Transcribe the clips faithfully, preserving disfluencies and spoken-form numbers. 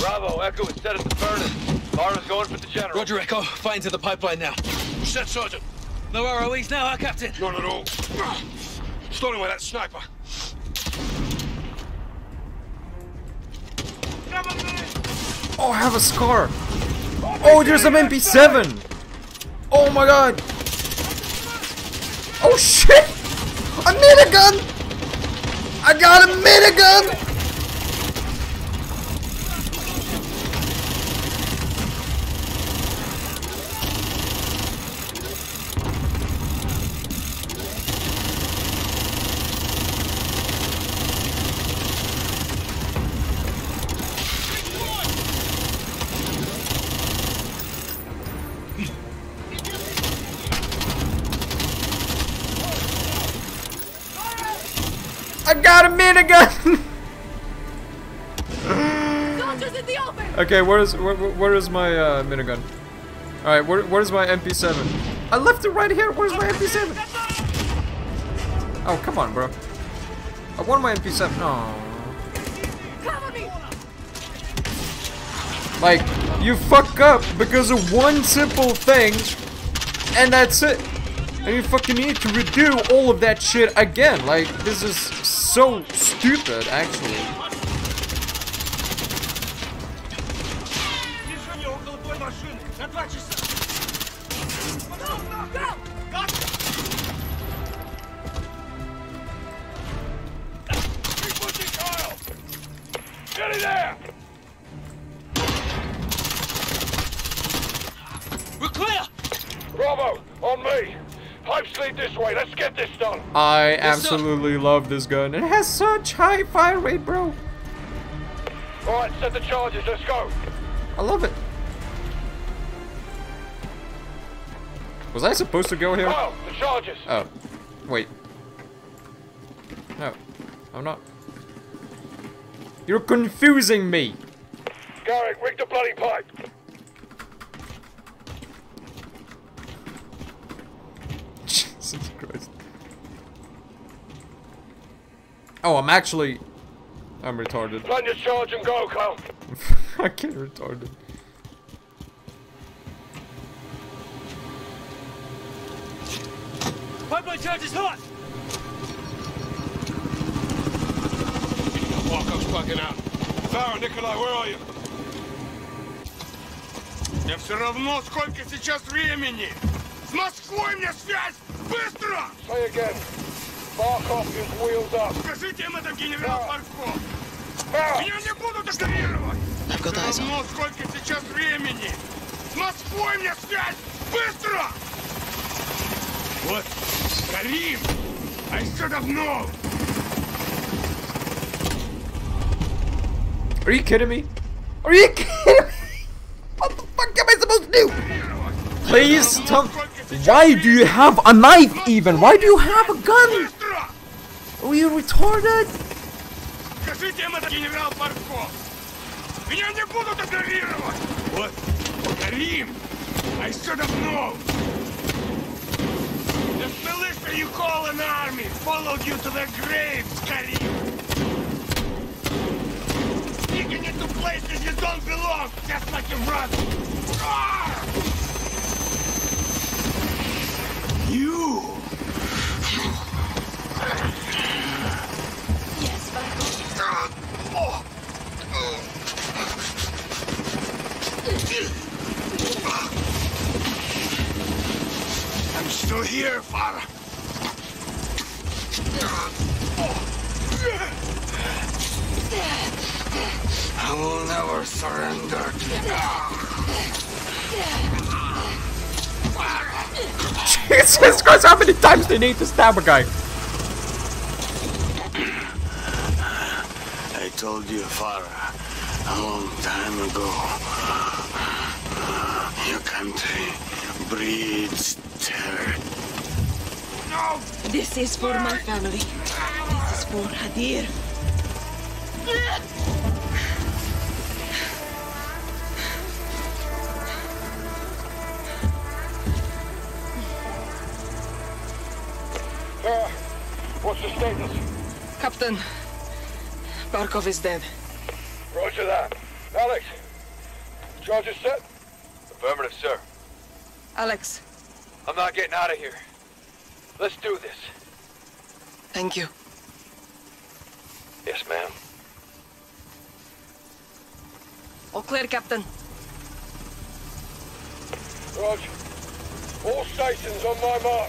Bravo, Echo is set at the furnace. Farah's going for the general. Roger, Echo. Fire into the pipeline now. Set, Sergeant. No R O Es now, huh, Captain? Not at all. Stolen away that sniper. Oh, I have a scar. Oh, there's some M P seven. Oh my god. Oh shit! A minigun! I got a minigun! Okay, where is where, where is my uh, minigun? All right, where where is my M P seven? I left it right here. Where's my M P seven? Oh come on, bro! I want my M P seven. No. Like you fuck up because of one simple thing, and that's it. And you fucking need to redo all of that shit again. Like this is so stupid, actually. I absolutely love this gun. It has such high fire rate, bro. Alright, set the charges, let's go. I love it. Was I supposed to go here? Oh, the charges. Oh. Wait. No. I'm not. You're confusing me. Garrick, rig the bloody pipe. Jesus Christ. Oh, I'm actually... I'm retarded. Plan your charge and go, Kyle. I can't retarded. Pipeline charge is hot! Markov's fucking out. Farah, Nikolai, where are you? Я все равно, сколько сейчас времени! С Москвой мне связь! Быстро! Say again. Barkov is wheeled up. Скажите им это, генерал Барков. Меня не будут докторировать. Равно сколько сейчас времени. С Москвой мне связь! Быстро! Вот, Карим! А еще давно! Are you kidding me? Are you kidding me? What the fuck am I supposed to do? Please, Tom. Why do you have a knife even? Why do you have a gun? Are you retarded? The militia you call an army followed you to their graves, Karim. Sneaking into places you don't belong, just like a rat. You. Yes, Michael. I'm still here, Farah. I will never surrender. Jesus Christ, how many times do you need to stab a guy? I told you, Farah, a long time ago. Your country breeds terror. No. This is for my family. This is for Hadir. Uh, what's the status? Captain, Barkov is dead. Roger that. Alex, charge is set? Affirmative, sir. Alex. I'm not getting out of here. Let's do this. Thank you. Yes, ma'am. All clear, Captain. Roger. All stations on my mark.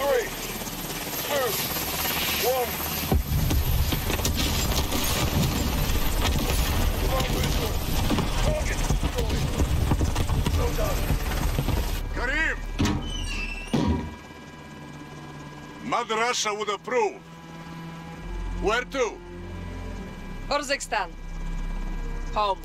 Three, two, one. Karim! Mother Russia would approve. Where to? Uzbekistan. Home.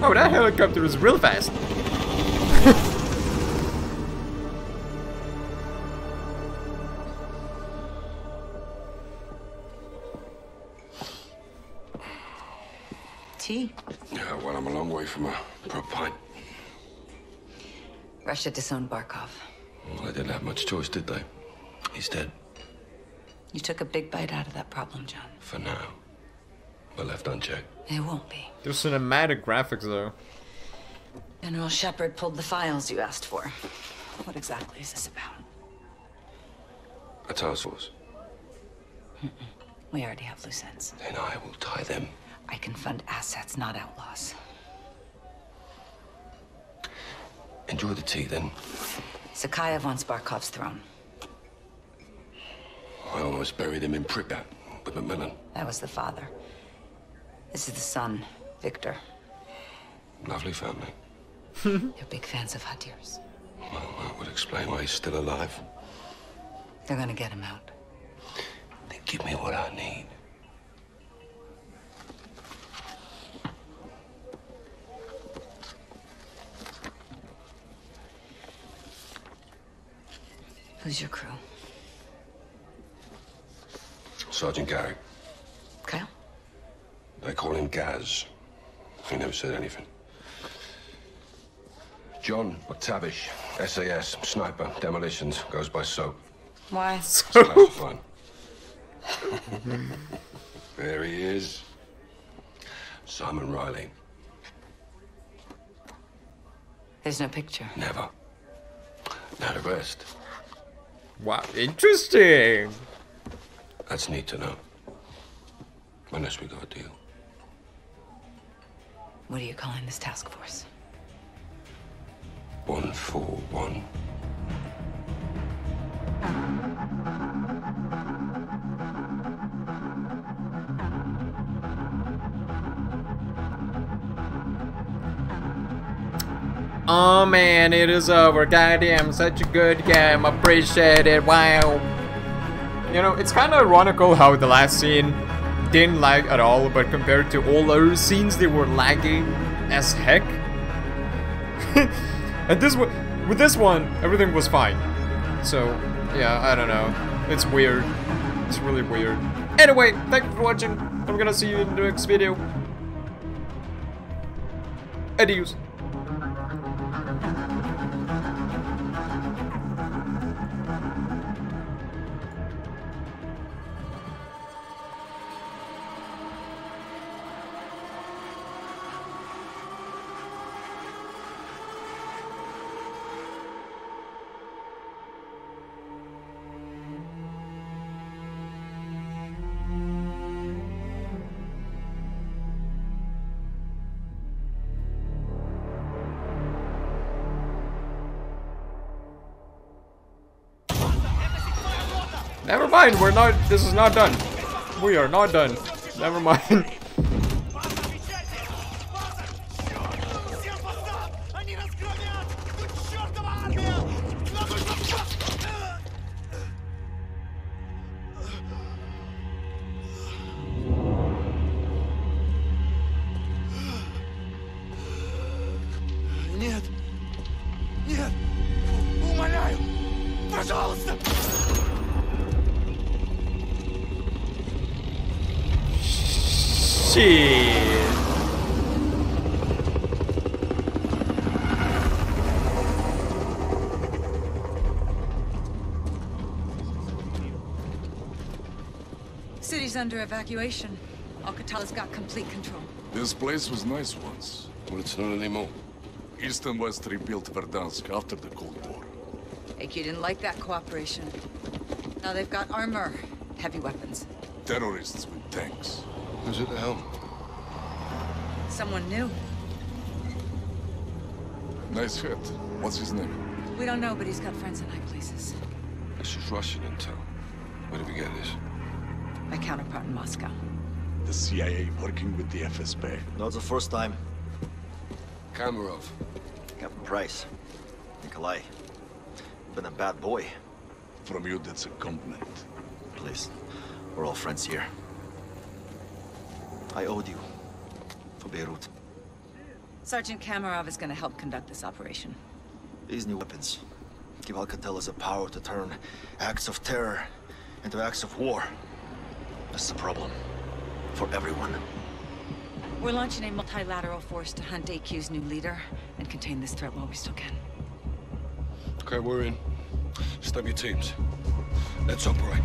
Oh, that helicopter is real fast. Tea? Yeah, well, I'm a long way from a proper pint. Russia disowned Barkov. Well, they didn't have much choice, did they? He's dead. You took a big bite out of that problem, John. For now. But left unchecked. It won't be. There's cinematic graphics, though. General Shepard pulled the files you asked for. What exactly is this about? A task force. Mm-mm. We already have loose ends. Then I will tie them. I can fund assets, not outlaws. Enjoy the tea, then. Zakhaev wants Barkov's throne. I almost buried him in Pripat with Macmillan. That was the father. This is the son, Victor. Lovely family. They're big fans of Hadir's. Well, that would explain why he's still alive. They're gonna get him out. They give me what I need. Who's your crew? Sergeant Garrick. Kyle? They call him Gaz. He never said anything. John McTavish, S A S, sniper, demolitions, goes by soap. Why? Soap? Fun. There he is. Simon Riley. There's no picture. Never. Not a rest. Wow, interesting. That's neat to know. Unless we got a deal. What are you calling this task force? One for one. Oh man, it is over. Goddamn, such a good game. Appreciate it. Wow. You know, it's kind of ironical how the last scene didn't lag at all, but compared to all other scenes, they were lagging as heck. And this one, with this one, everything was fine. So, yeah, I don't know. It's weird. It's really weird. Anyway, thank you for watching. I'm gonna see you in the next video. Adios. Never mind, we're not, this is not done. We are not done. Never mind. City's under evacuation. Al Qatala's got complete control. This place was nice once. Well, it's not anymore. East and West rebuilt Verdansk after the Cold War. Aki didn't like that cooperation. Now they've got armor, heavy weapons. Terrorists with tanks. Who's at the helm? Someone new. Nice hit. What's his name? We don't know, but he's got friends in high places. This is Russian intel. Where did we get this? My counterpart in Moscow. The C I A working with the F S B. Not the first time. Kamarov. Captain Price. Nikolai. You've been a bad boy. From you, that's a compliment. Please. We're all friends here. I owed you. For Beirut. Sergeant Kamarov is going to help conduct this operation. These new weapons give Al Qatala the power to turn acts of terror into acts of war. That's the problem. For everyone. We're launching a multilateral force to hunt A Q's new leader and contain this threat while we still can. Okay, we're in. Step your teams. Let's operate.